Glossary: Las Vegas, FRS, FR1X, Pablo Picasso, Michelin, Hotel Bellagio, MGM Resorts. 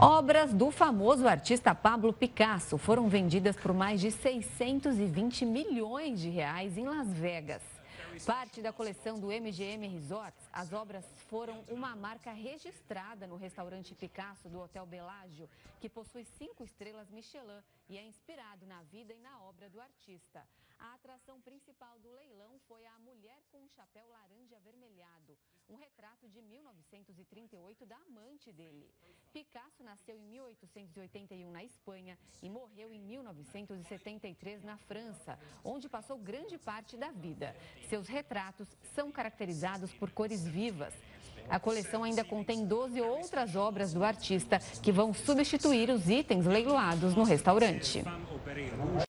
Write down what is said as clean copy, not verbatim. Obras do famoso artista Pablo Picasso foram vendidas por mais de 620 milhões de reais em Las Vegas. Parte da coleção do MGM Resorts, as obras foram uma marca registrada no restaurante Picasso do Hotel Bellagio, que possui 5 estrelas Michelin e é inspirado na vida e na obra do artista. A atração principal do leilão foi a mulher com um chapéu laranja avermelhado, um retrato de 1938 da amante dele. Picasso nasceu em 1881 na Espanha e morreu em 1973 na França, onde passou grande parte da vida. Seus retratos são caracterizados por cores vivas. A coleção ainda contém 12 outras obras do artista que vão substituir os itens leiloados no restaurante.